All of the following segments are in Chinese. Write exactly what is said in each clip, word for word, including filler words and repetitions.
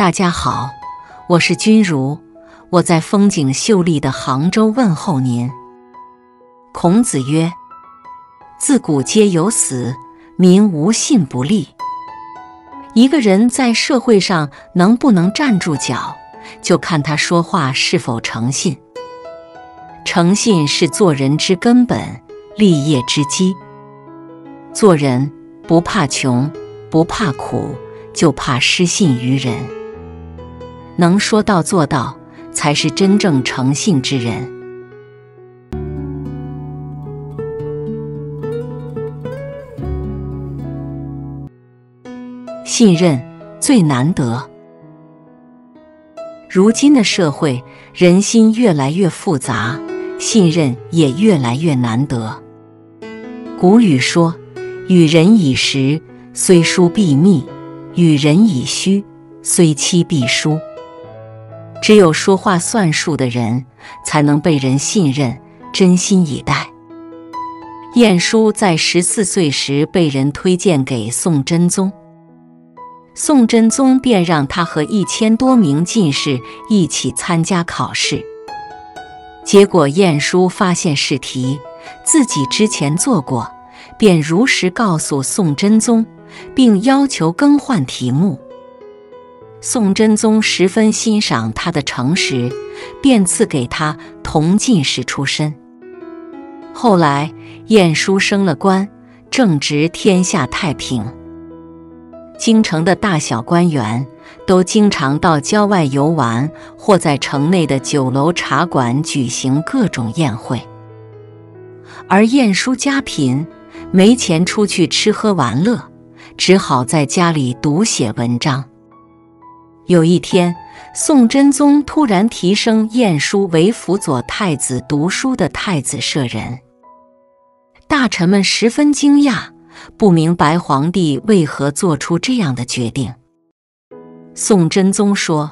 大家好，我是君如，我在风景秀丽的杭州问候您。孔子曰：“自古皆有死，民无信不立。”一个人在社会上能不能站住脚，就看他说话是否诚信。诚信是做人之根本，立业之基。做人不怕穷，不怕苦，就怕失信于人。能说到做到，才是真正诚信之人。信任最难得。如今的社会，人心越来越复杂，信任也越来越难得。古语说：“与人以实，虽疏必密；与人以虚，虽欺必疏。”只有说话算数的人，才能被人信任，真心以待。晏殊在十四岁时被人推荐给宋真宗。宋真宗便让他和一千多名进士一起参加考试。结果晏殊发现试题自己之前做过，便如实告诉宋真宗，并要求更换题目。宋真宗十分欣赏他的诚实，便赐给他同进士出身。后来晏殊升了官，正值天下太平。京城的大小官员都经常到郊外游玩，或在城内的酒楼茶馆举行各种宴会。而晏殊家贫，没钱出去吃喝玩乐，只好在家里读写文章。有一天，宋真宗突然提升晏殊为辅佐太子读书的太子舍人。大臣们十分惊讶，不明白皇帝为何做出这样的决定。宋真宗说：“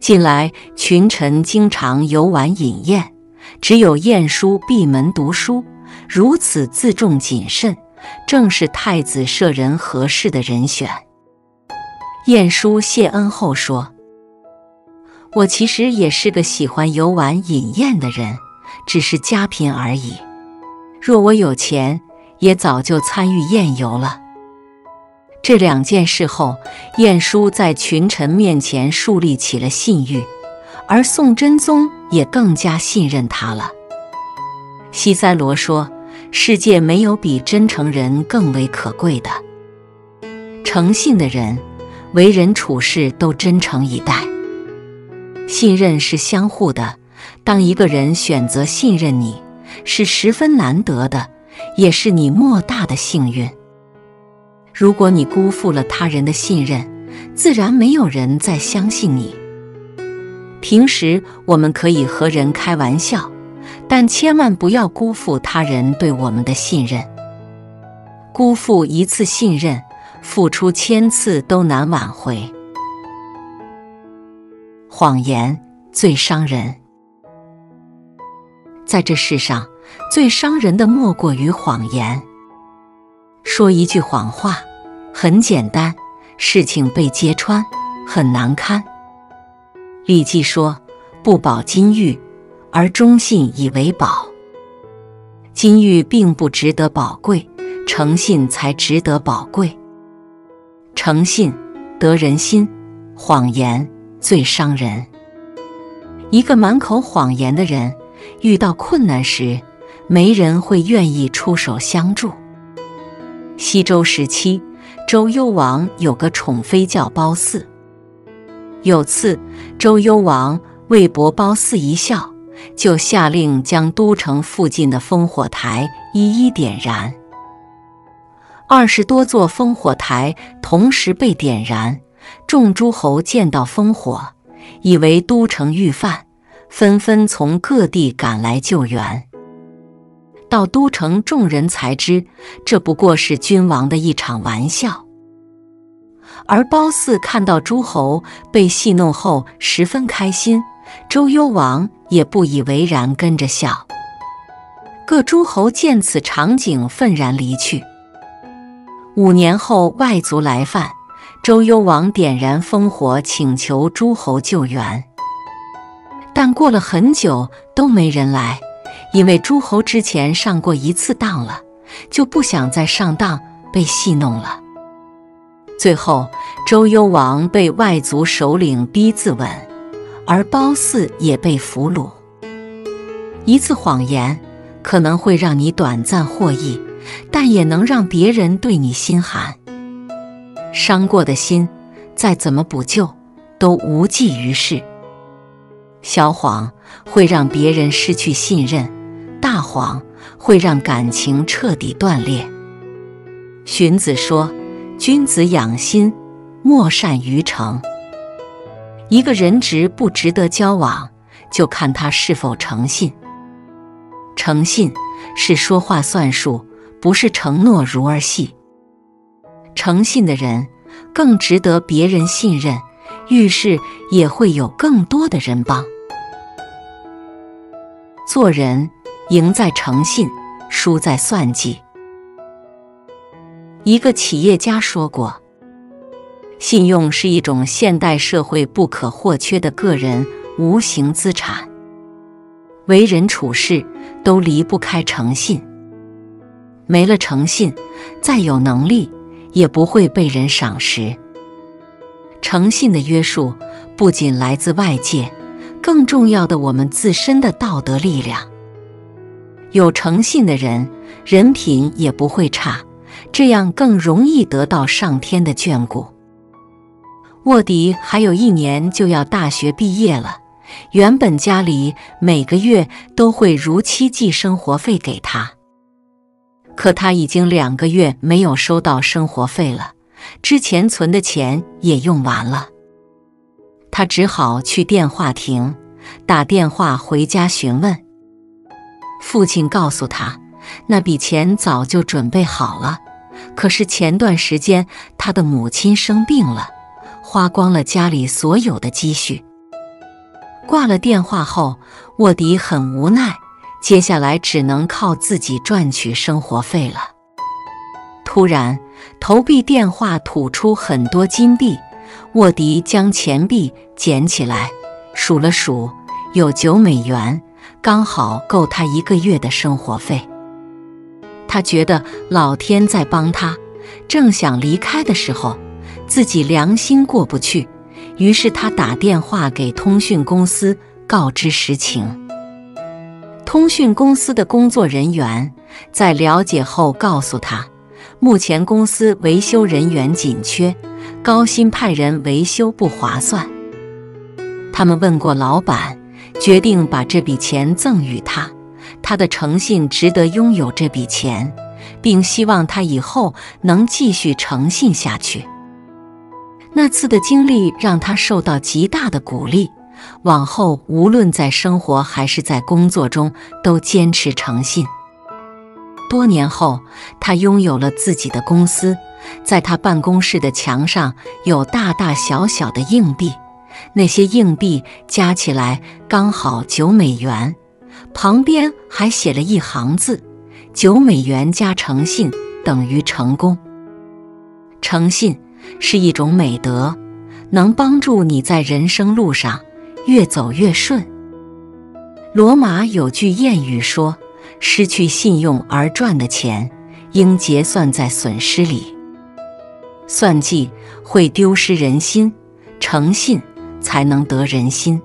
近来群臣经常游玩饮宴，只有晏殊闭门读书，如此自重谨慎，正是太子舍人合适的人选。”晏殊谢恩后说：“我其实也是个喜欢游玩饮宴的人，只是家贫而已。若我有钱，也早就参与宴游了。”这两件事后，晏殊在群臣面前树立起了信誉，而宋真宗也更加信任他了。西塞罗说：“世界没有比真诚人更为可贵的。”诚信的人，为人处事都真诚以待。信任是相互的，当一个人选择信任你，是十分难得的，也是你莫大的幸运。如果你辜负了他人的信任，自然没有人再相信你。平时我们可以和人开玩笑，但千万不要辜负他人对我们的信任。辜负一次信任，付出千次都难挽回。谎言最伤人。在这世上，最伤人的莫过于谎言。说一句谎话很简单，事情被揭穿很难堪。《礼记》说：“不保金玉，而忠信以为宝。”金玉并不值得宝贵，诚信才值得宝贵。诚信得人心，谎言最伤人。一个满口谎言的人，遇到困难时，没人会愿意出手相助。西周时期，周幽王有个宠妃叫褒姒。有次，周幽王为博褒姒一笑，就下令将都城附近的烽火台一一点燃。二十多座烽火台同时被点燃，众诸侯见到烽火，以为都城遇犯，纷纷从各地赶来救援。到都城，众人才知这不过是君王的一场玩笑。而褒姒看到诸侯被戏弄后十分开心，周幽王也不以为然，跟着笑。各诸侯见此场景愤然离去。五年后，外族来犯，周幽王点燃烽火，请求诸侯救援。但过了很久都没人来，因为诸侯之前上过一次当了，就不想再上当，被戏弄了。最后，周幽王被外族首领逼自刎，而褒姒也被俘虏。一次谎言可能会让你短暂获益，但也能让别人对你心寒。伤过的心，再怎么补救都无济于事。小谎会让别人失去信任，大谎会让感情彻底断裂。荀子说：“君子养心，莫善于诚。”一个人值不值得交往，就看他是否诚信。诚信是说话算数，不是承诺如儿戏。诚信的人更值得别人信任，遇事也会有更多的人帮。做人赢在诚信，输在算计。一个企业家说过，信用是一种现代社会不可或缺的个人无形资产，为人处事都离不开诚信。没了诚信，再有能力也不会被人赏识。诚信的约束不仅来自外界，更重要的我们自身的道德力量。有诚信的人，人品也不会差，这样更容易得到上天的眷顾。沃迪还有一年就要大学毕业了，原本家里每个月都会如期寄生活费给他，可他已经两个月没有收到生活费了，之前存的钱也用完了。他只好去电话亭打电话回家询问，父亲告诉他那笔钱早就准备好了，可是前段时间他的母亲生病了，花光了家里所有的积蓄。挂了电话后，沃迪很无奈，接下来只能靠自己赚取生活费了。突然，投币电话吐出很多金币，沃迪将钱币捡起来，数了数，有九美元，刚好够他一个月的生活费。他觉得老天在帮他，正想离开的时候，自己良心过不去，于是他打电话给通讯公司告知实情。通讯公司的工作人员在了解后告诉他，目前公司维修人员紧缺，高薪派人维修不划算。他们问过老板，决定把这笔钱赠与他。他的诚信值得拥有这笔钱，并希望他以后能继续诚信下去。那次的经历让他受到极大的鼓励，往后无论在生活还是在工作中都坚持诚信。多年后，他拥有了自己的公司，在他办公室的墙上有大大小小的硬币，那些硬币加起来刚好九美元。旁边还写了一行字：九美元加诚信等于成功。诚信是一种美德，能帮助你在人生路上越走越顺。罗马有句谚语说：失去信用而赚的钱，应结算在损失里。算计会丢失人心，诚信才能得人心。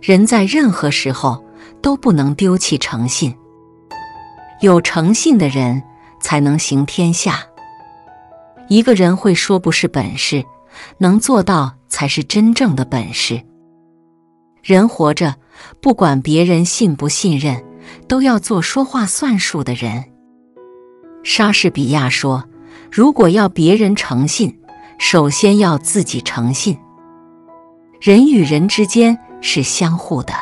人在任何时候都不能丢弃诚信，有诚信的人才能行天下。一个人会说不是本事，能做到才是真正的本事。人活着，不管别人信不信任，都要做说话算数的人。莎士比亚说，如果要别人诚信，首先要自己诚信。人与人之间是相互的，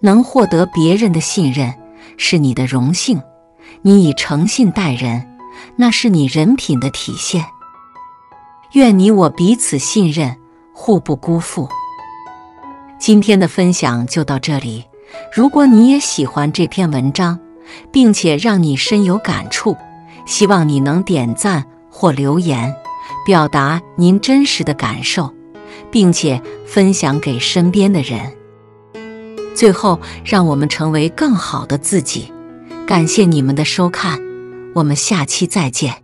能获得别人的信任是你的荣幸，你以诚信待人，那是你人品的体现。愿你我彼此信任，互不辜负。今天的分享就到这里，如果你也喜欢这篇文章，并且让你深有感触，希望你能点赞或留言，表达您真实的感受，并且分享给身边的人。最后，让我们成为更好的自己。感谢你们的收看，我们下期再见。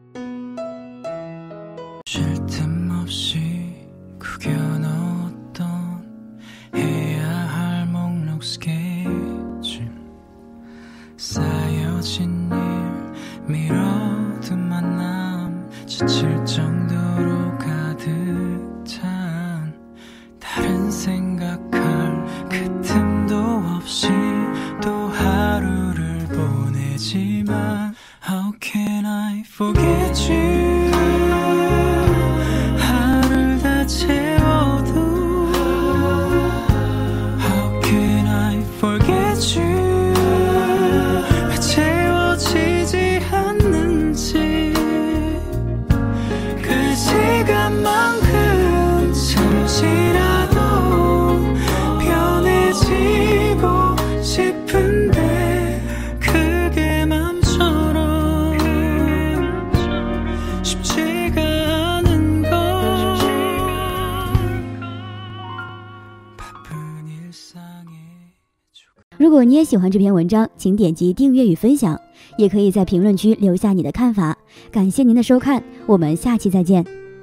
如果你也喜欢这篇文章，请点击订阅与分享，也可以在评论区留下你的看法。感谢您的收看，我们下期再见。